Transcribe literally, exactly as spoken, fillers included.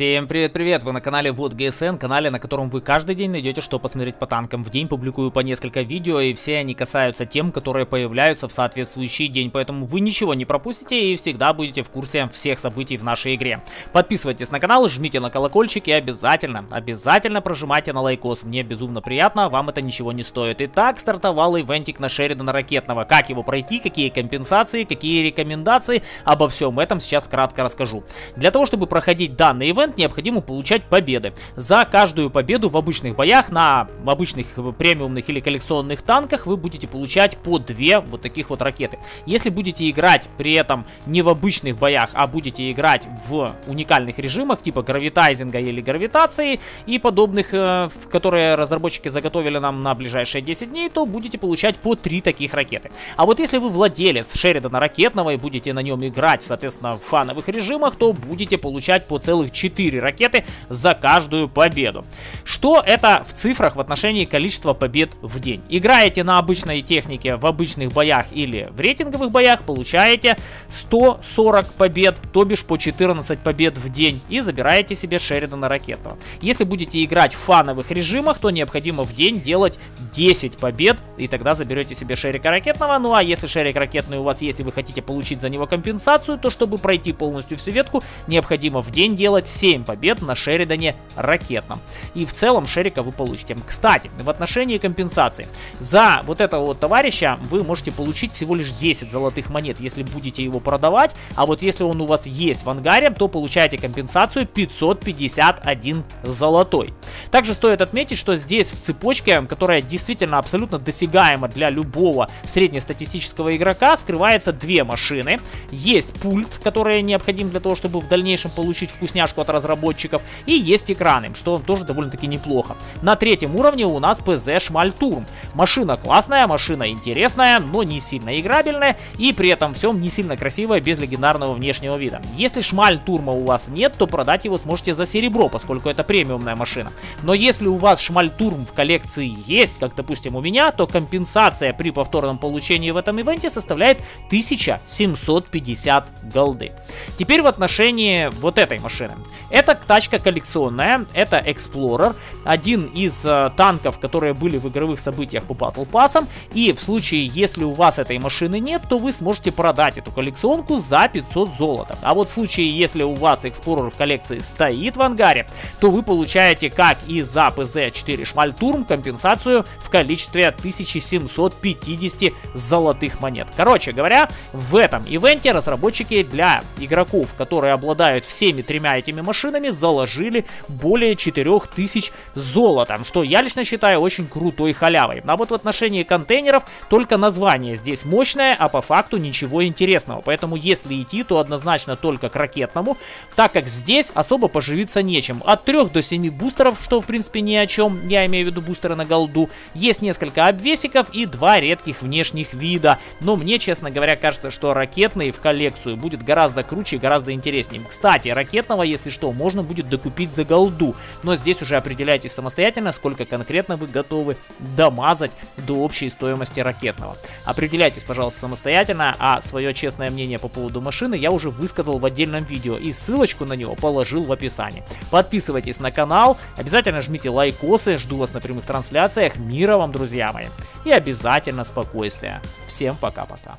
Всем привет-привет! Вы на канале Вот джи эс эн, канале, на котором вы каждый день найдете, что посмотреть по танкам. В день публикую по несколько видео, и все они касаются тем, которые появляются в соответствующий день. Поэтому вы ничего не пропустите и всегда будете в курсе всех событий в нашей игре. Подписывайтесь на канал, жмите на колокольчик и обязательно, обязательно прожимайте на лайкос. Мне безумно приятно, вам это ничего не стоит. Итак, стартовал ивентик на Шеридана Ракетного. Как его пройти, какие компенсации, какие рекомендации, обо всем этом сейчас кратко расскажу. Для того, чтобы проходить данный ивент, необходимо получать победы. За каждую победу в обычных боях на обычных премиумных или коллекционных танках вы будете получать по две вот таких вот ракеты. Если будете играть при этом не в обычных боях, а будете играть в уникальных режимах типа гравитайзинга или гравитации и подобных, которые разработчики заготовили нам на ближайшие десять дней, то будете получать по три таких ракеты. А вот если вы владелец Шеридана Ракетного и будете на нем играть, соответственно, в фановых режимах, то будете получать по целых четыре ракеты за каждую победу. Что это в цифрах в отношении количества побед в день? Играете на обычной технике в обычных боях или в рейтинговых боях, получаете сто сорок побед, то бишь по четырнадцать побед в день, и забираете себе Шеридана Ракетного. Если будете играть в фановых режимах, то необходимо в день делать десять побед, и тогда заберете себе Шерика Ракетного. Ну а если Шерик Ракетный у вас есть и вы хотите получить за него компенсацию, то чтобы пройти полностью всю ветку, необходимо в день делать семь побед на Шеридане Ракетном. И в целом Шерика вы получите. Кстати, в отношении компенсации. За вот этого вот товарища вы можете получить всего лишь десять золотых монет, если будете его продавать. А вот если он у вас есть в ангаре, то получаете компенсацию пятьсот пятьдесят один золотой. Также стоит отметить, что здесь в цепочке, которая действительно абсолютно досягаема для любого среднестатистического игрока, скрывается две машины. Есть пульт, который необходим для того, чтобы в дальнейшем получить вкусняшку от разработчиков, и есть экраны, что тоже довольно-таки неплохо. На третьем уровне у нас ПЗ Шмальтурм. Машина классная, машина интересная, но не сильно играбельная, и при этом всем не сильно красивая, без легендарного внешнего вида. Если Шмальтурма у вас нет, то продать его сможете за серебро, поскольку это премиумная машина. Но если у вас Шмальтурм в коллекции есть, как, допустим, у меня, то компенсация при повторном получении в этом ивенте составляет тысяча семьсот пятьдесят голды. Теперь в отношении вот этой машины. Это тачка коллекционная, это Explorer, один из э, танков, которые были в игровых событиях по Battle Pass'ам, и в случае, если у вас этой машины нет, то вы сможете продать эту коллекционку за пятьсот золота. А вот в случае, если у вас Explorer в коллекции стоит в ангаре, то вы получаете, как и за пэ зэ четыре Шмальтурм, компенсацию в количестве тысячи семисот пятидесяти золотых монет. Короче говоря, в этом ивенте разработчики для игроков, которые обладают всеми тремя этими машинами, заложили более четырёх тысяч золота, что я лично считаю очень крутой халявой. А вот в отношении контейнеров только название здесь мощное, а по факту ничего интересного. Поэтому если идти, то однозначно только к ракетному, так как здесь особо поживиться нечем. От трёх до семи бустеров, что в принципе ни о чем, я имею в виду бустеры на голду, есть несколько обвесиков и два редких внешних вида. Но мне, честно говоря, кажется, что ракетный в коллекцию будет гораздо круче и гораздо интереснее. Кстати, ракетного, если что, можно будет докупить за голду, но здесь уже определяйтесь самостоятельно, сколько конкретно вы готовы домазать до общей стоимости ракетного. Определяйтесь, пожалуйста, самостоятельно, а свое честное мнение по поводу машины я уже высказал в отдельном видео и ссылочку на него положил в описании. Подписывайтесь на канал, обязательно жмите лайкосы, жду вас на прямых трансляциях, мира вам, друзья мои, и обязательно спокойствия. Всем пока-пока.